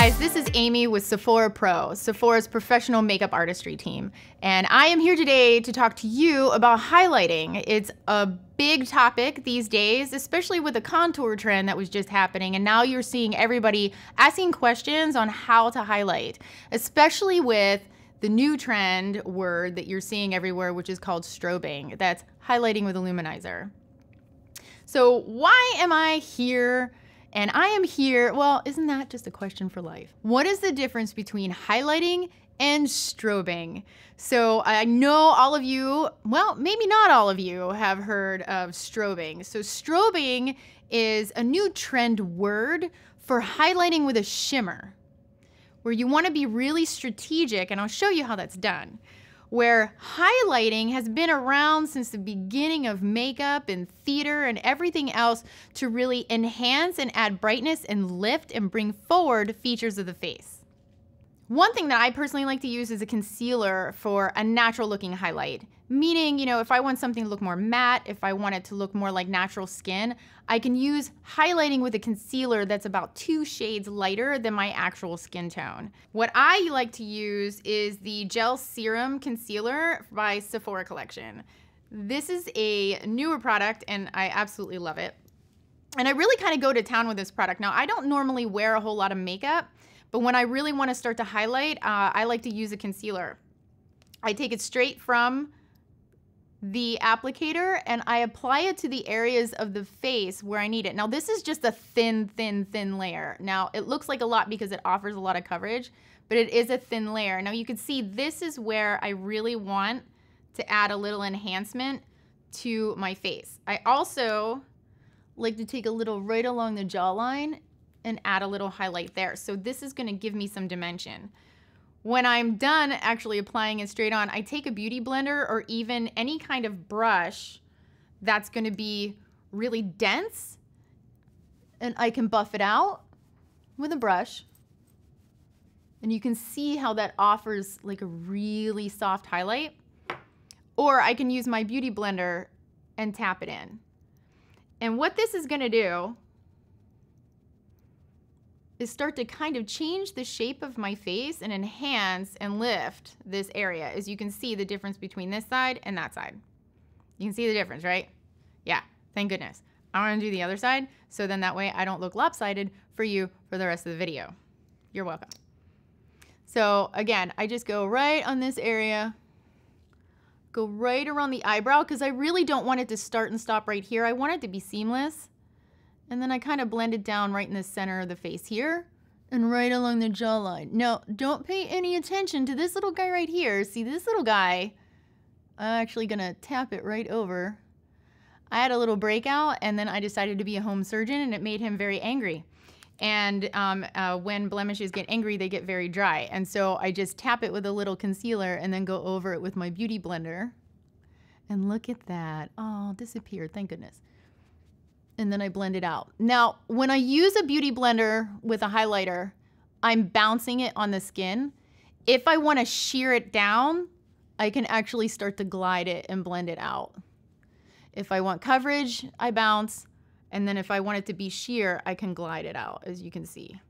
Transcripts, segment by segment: guys, this is Amy with Sephora Pro, Sephora's professional makeup artistry team. And I am here today to talk to you about highlighting. It's a big topic these days, especially with the contour trend that was just happening. And now you're seeing everybody asking questions on how to highlight, especially with the new trend word that you're seeing everywhere, which is called strobing. That's highlighting with a luminizer. So why am I here? And I am here, well, isn't that just a question for life? What is the difference between highlighting and strobing? So I know all of you, well, maybe not all of you have heard of strobing. So strobing is a new trend word for highlighting with a shimmer, where you wanna be really strategic, and I'll show you how that's done. Where highlighting has been around since the beginning of makeup and theater and everything else to really enhance and add brightness and lift and bring forward features of the face. One thing that I personally like to use is a concealer for a natural looking highlight. Meaning, you know, if I want something to look more matte, if I want it to look more like natural skin, I can use highlighting with a concealer that's about 2 shades lighter than my actual skin tone. What I like to use is the Gel Serum Concealer by Sephora Collection. This is a newer product and I absolutely love it. And I really kind of go to town with this product. Now, I don't normally wear a whole lot of makeup, but when I really want to start to highlight, I like to use a concealer. I take it straight from the applicator and I apply it to the areas of the face where I need it. Now this is just a thin layer. Now it looks like a lot because it offers a lot of coverage, but it is a thin layer. Now you can see this is where I really want to add a little enhancement to my face. I also like to take a little right along the jawline and add a little highlight there. So this is gonna give me some dimension. When I'm done actually applying it straight on, I take a beauty blender or even any kind of brush that's gonna be really dense and I can buff it out with a brush. And you can see how that offers like a really soft highlight. Or I can use my beauty blender and tap it in. And what this is gonna do is start to kind of change the shape of my face and enhance and lift this area. As you can see the difference between this side and that side. You can see the difference, right? Yeah, thank goodness. I wanna do the other side, so then that way I don't look lopsided for you for the rest of the video. You're welcome. So again, I just go right on this area, go right around the eyebrow, because I really don't want it to start and stop right here. I want it to be seamless. And then I kind of blend it down right in the center of the face here and right along the jawline. Now, don't pay any attention to this little guy right here. See this little guy? I'm actually gonna tap it right over. I had a little breakout and then I decided to be a home surgeon and it made him very angry. And when blemishes get angry, they get very dry. And so I just tap it with a little concealer and then go over it with my beauty blender. And look at that. Oh, disappeared, thank goodness. And then I blend it out. Now, when I use a beauty blender with a highlighter, I'm bouncing it on the skin. If I wanna sheer it down, I can actually start to glide it and blend it out. If I want coverage, I bounce. And then if I want it to be sheer, I can glide it out, as you can see.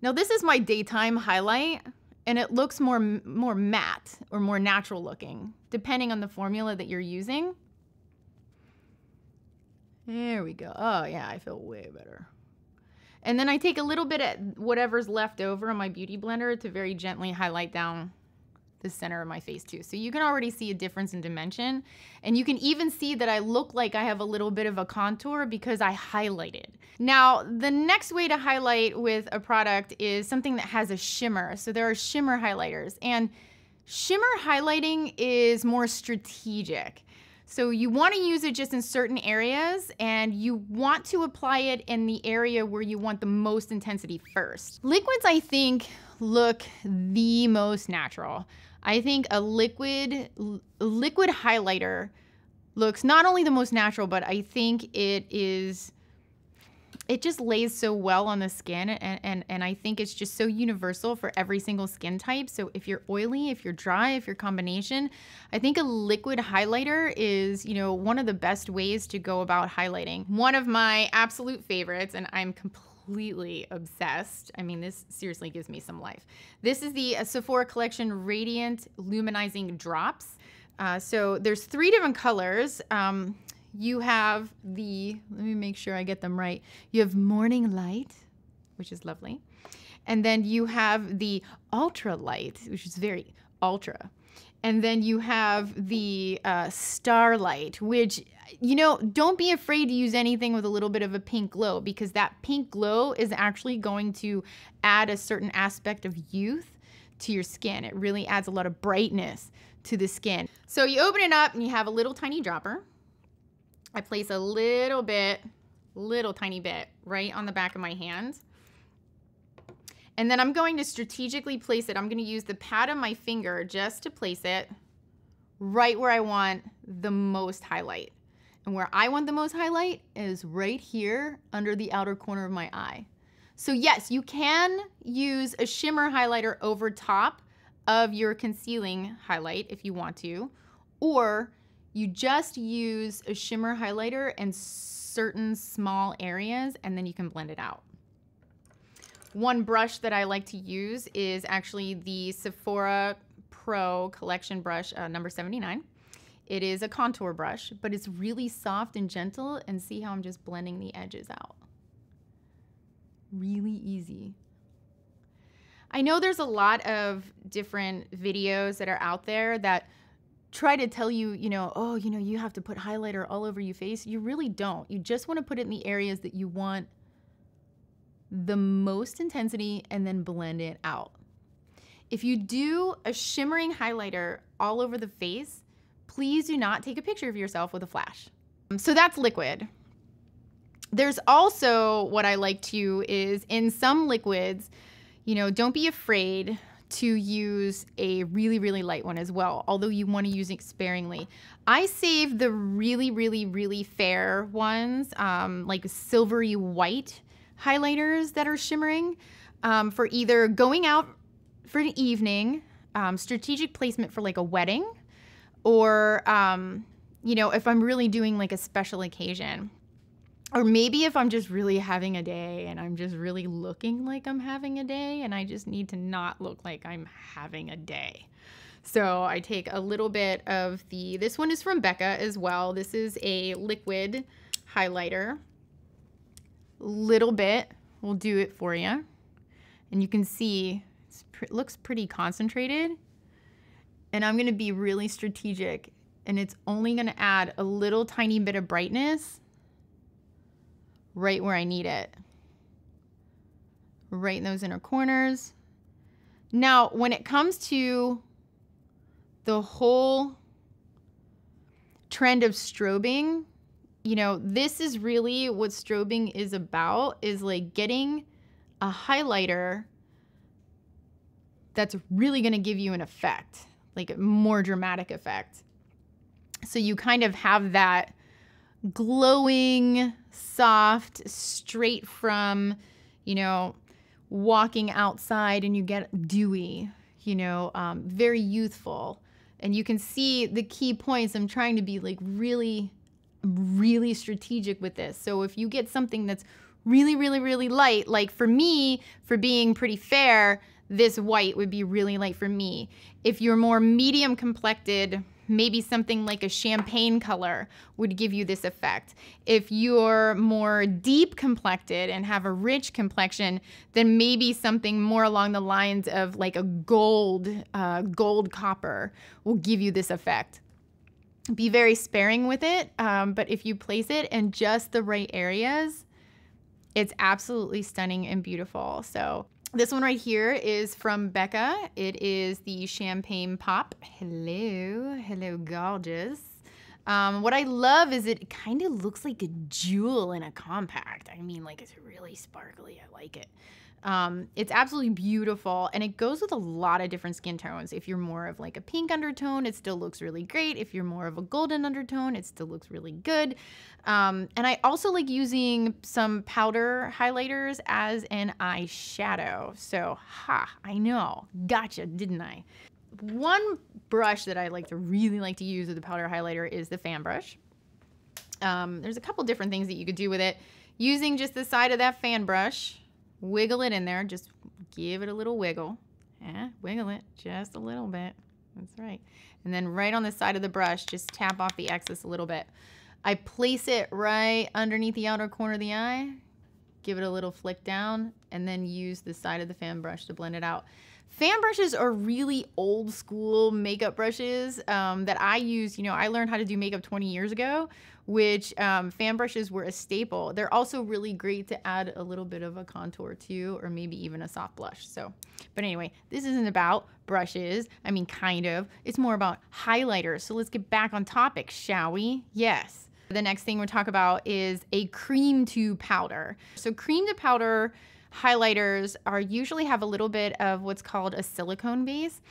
Now, this is my daytime highlight, and it looks more matte or more natural looking, depending on the formula that you're using. There we go. Oh yeah, I feel way better. And then I take a little bit of whatever's left over on my beauty blender to very gently highlight down the center of my face too. So you can already see a difference in dimension. And you can even see that I look like I have a little bit of a contour because I highlighted. Now, the next way to highlight with a product is something that has a shimmer. So there are shimmer highlighters. And shimmer highlighting is more strategic. So you want to use it just in certain areas and you want to apply it in the area where you want the most intensity first. Liquids, I think, look the most natural. I think a liquid highlighter looks not only the most natural, but I think it just lays so well on the skin and I think it's just so universal for every single skin type. So if you're oily, if you're dry, if you're combination, I think a liquid highlighter is, you know, one of the best ways to go about highlighting. One of my absolute favorites, and I'm completely completely obsessed. I mean, this seriously gives me some life. This is the Sephora Collection Radiant Luminizing Drops. So there's 3 different colors. You have the, let me make sure I get them right. You have Morning Light, which is lovely. And then you have the Ultra Light, which is very ultra. And then you have the Starlight, which, you know, don't be afraid to use anything with a little bit of a pink glow, because that pink glow is actually going to add a certain aspect of youth to your skin. It really adds a lot of brightness to the skin. So you open it up and you have a little tiny dropper. I place a little tiny bit right on the back of my hand. And then I'm going to strategically place it. I'm going to use the pad of my finger just to place it right where I want the most highlight. And where I want the most highlight is right here under the outer corner of my eye. So yes, you can use a shimmer highlighter over top of your concealing highlight if you want to, or you just use a shimmer highlighter in certain small areas and then you can blend it out. One brush that I like to use is actually the Sephora Pro Collection brush, number 79. It is a contour brush, but it's really soft and gentle, and see how I'm just blending the edges out. Really easy. I know there's a lot of different videos that are out there that try to tell you, you know, oh, you know, you have to put highlighter all over your face. You really don't. You just want to put it in the areas that you want the most intensity and then blend it out. If you do a shimmering highlighter all over the face, please do not take a picture of yourself with a flash. So that's liquid. There's also what I like to is in some liquids, you know, don't be afraid to use a really, really light one as well, although you want to use it sparingly. I save the really, really, really fair ones, like silvery white highlighters that are shimmering, for either going out for an evening, strategic placement for like a wedding, or, you know, if I'm really doing like a special occasion, or maybe if I'm just really having a day and I'm just really looking like I'm having a day and I just need to not look like I'm having a day. So I take a little bit of the, this one is from Becca as well. This is a liquid highlighter. Little bit will do it for you, and you can see it looks pretty concentrated, and I'm going to be really strategic, and it's only going to add a little tiny bit of brightness right where I need it, right in those inner corners. Now when it comes to the whole trend of strobing, you know, this is really what strobing is about, is like getting a highlighter that's really going to give you an effect, like a more dramatic effect. So you kind of have that glowing, soft, straight from, you know, walking outside and you get dewy, you know, very youthful. And you can see the key points. I'm trying to be like really strategic with this. So if you get something that's really, really, really light, like for me, for being pretty fair, this white would be really light for me. If you're more medium complected, maybe something like a champagne color would give you this effect. If you're more deep complected and have a rich complexion, then maybe something more along the lines of like a gold, gold copper will give you this effect. Be very sparing with it, but if you place it in just the right areas, it's absolutely stunning and beautiful. So this one right here is from Becca. It is the Champagne Pop. Hello, hello, gorgeous. What I love is it kind of looks like a jewel in a compact. I mean, like, it's really sparkly. I like it. It's absolutely beautiful, and it goes with a lot of different skin tones. If you're more of like a pink undertone, it still looks really great. If you're more of a golden undertone, it still looks really good. And I also like using some powder highlighters as an eyeshadow. So, ha, I know, gotcha, didn't I? One brush that I like to really like to use with the powder highlighter is the fan brush. There's a couple different things that you could do with it. Using just the side of that fan brush, wiggle it in there. Just give it a little wiggle. Yeah, wiggle it just a little bit. That's right. And then right on the side of the brush, just tap off the excess a little bit. I place it right underneath the outer corner of the eye, give it a little flick down, and then use the side of the fan brush to blend it out. Fan brushes are really old school makeup brushes that I use. You know, I learned how to do makeup 20 years ago, which fan brushes were a staple. They're also really great to add a little bit of a contour to, or maybe even a soft blush. So, but anyway, this isn't about brushes. I mean, kind of. It's more about highlighters. So let's get back on topic, shall we? Yes. The next thing we'll talk about is a cream to powder. So cream to powder highlighters are usually have a little bit of what's called a silicone base,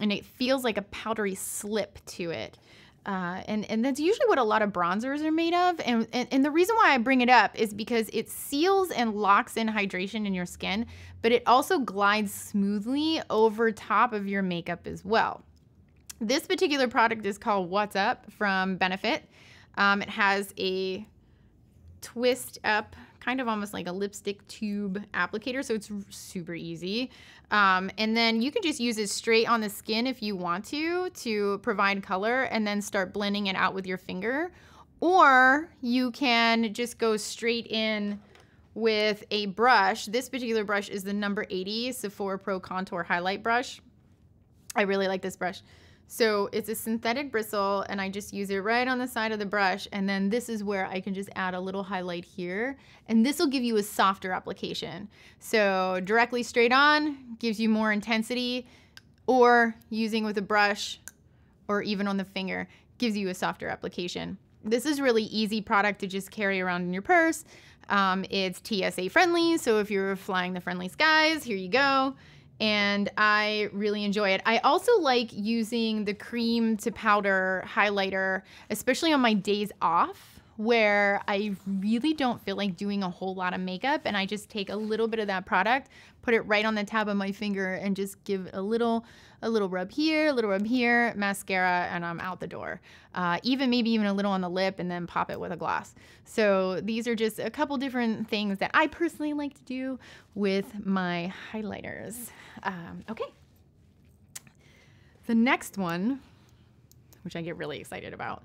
and it feels like a powdery slip to it. And that's usually what a lot of bronzers are made of. And the reason why I bring it up is because it seals and locks in hydration in your skin, but it also glides smoothly over top of your makeup as well. This particular product is called Watt's Up! From Benefit. It has a twist up, kind of almost like a lipstick tube applicator, so it's super easy. And then you can just use it straight on the skin if you want to provide color, and then start blending it out with your finger. Or you can just go straight in with a brush. This particular brush is the number 80 Sephora Pro Contour Highlight Brush. I really like this brush. So it's a synthetic bristle, and I just use it right on the side of the brush, and then this is where I can just add a little highlight here, and this will give you a softer application. So directly straight on gives you more intensity, or using with a brush or even on the finger gives you a softer application. This is really easy product to just carry around in your purse. It's TSA friendly, so if you're flying the friendly skies, here you go. And I really enjoy it. I also like using the cream to powder highlighter, especially on my days off, where I really don't feel like doing a whole lot of makeup, and I just take a little bit of that product, put it right on the tab of my finger, and just give a little rub here, a little rub here, mascara, and I'm out the door. Even maybe even a little on the lip, and then pop it with a gloss. So these are just a couple different things that I personally like to do with my highlighters. Okay. The next one, which I get really excited about,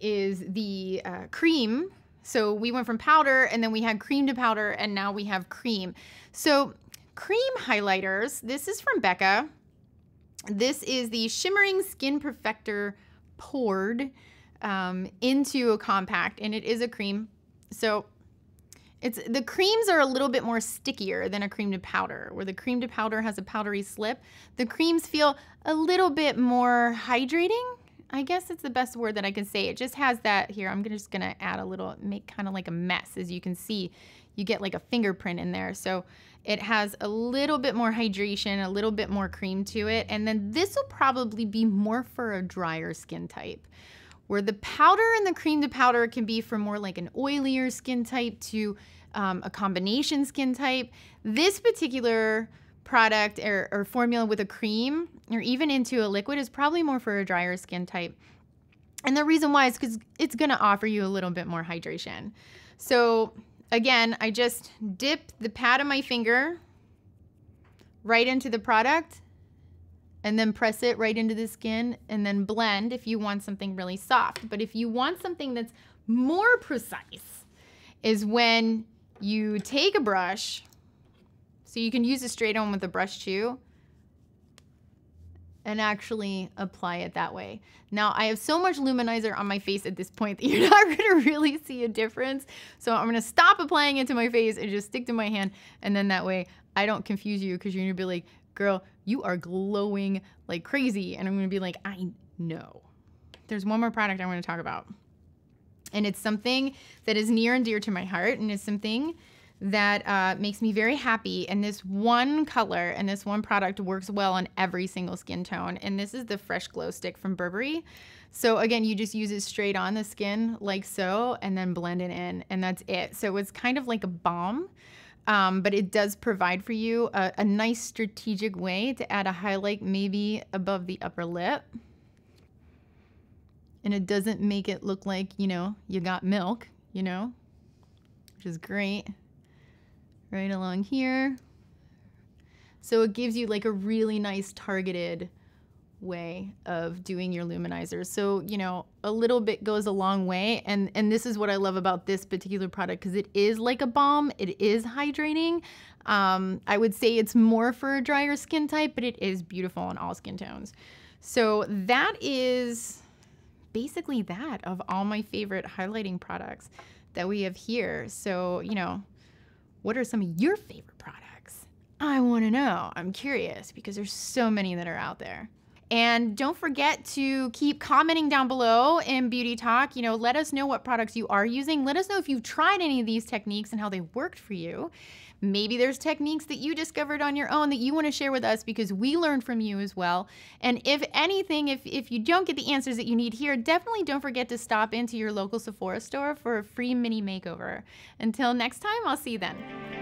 is the cream. So we went from powder, and then we had cream to powder, and now we have cream. So cream highlighters, this is from Becca. This is the Shimmering Skin Perfector Poured into a compact, and it is a cream. So the creams are a little bit more stickier than a cream to powder, where the cream to powder has a powdery slip. The creams feel a little bit more hydrating. I guess it's the best word that I can say. It just has that here. I'm just gonna add a little, make kind of like a mess. As you can see, you get like a fingerprint in there. So it has a little bit more hydration, a little bit more cream to it. And then this will probably be more for a drier skin type, where the powder and the cream to powder can be for more like an oilier skin type to a combination skin type. This particular product or formula with a cream, or even into a liquid, is probably more for a drier skin type. And the reason why is because it's gonna offer you a little bit more hydration. So again, I just dip the pad of my finger right into the product, and then press it right into the skin, and then blend if you want something really soft. But if you want something that's more precise, is when you take a brush. So you can use it straight on with a brush too, and actually apply it that way. Now, I have so much luminizer on my face at this point that you're not gonna really see a difference. So I'm gonna stop applying it to my face and just stick to my hand, and then that way I don't confuse you, because you're gonna be like, girl, you are glowing like crazy. And I'm gonna be like, I know. There's one more product I wanna talk about, and it's something that is near and dear to my heart, and it's something that makes me very happy. And this one color and this one product works well on every single skin tone. And this is the Fresh Glow Stick from Burberry. So again, you just use it straight on the skin like so, and then blend it in, and that's it. So it's kind of like a balm, but it does provide for you a nice strategic way to add a highlight maybe above the upper lip. And it doesn't make it look like, you know, you got milk, you know. which is great. Right along here. So it gives you like a really nice targeted way of doing your luminizers. So, you know, a little bit goes a long way. And this is what I love about this particular product, because it is like a balm. It is hydrating. I would say it's more for a drier skin type, but it is beautiful in all skin tones. So that is basically that of all my favorite highlighting products that we have here. So, you know, what are some of your favorite products? I want to know. I'm curious because there's so many that are out there. And don't forget to keep commenting down below in Beauty Talk. You know, let us know what products you are using. Let us know if you've tried any of these techniques and how they worked for you. Maybe there's techniques that you discovered on your own that you want to share with us, because we learn from you as well. And if anything, if you don't get the answers that you need here, definitely don't forget to stop into your local Sephora store for a free mini makeover. Until next time, I'll see you then.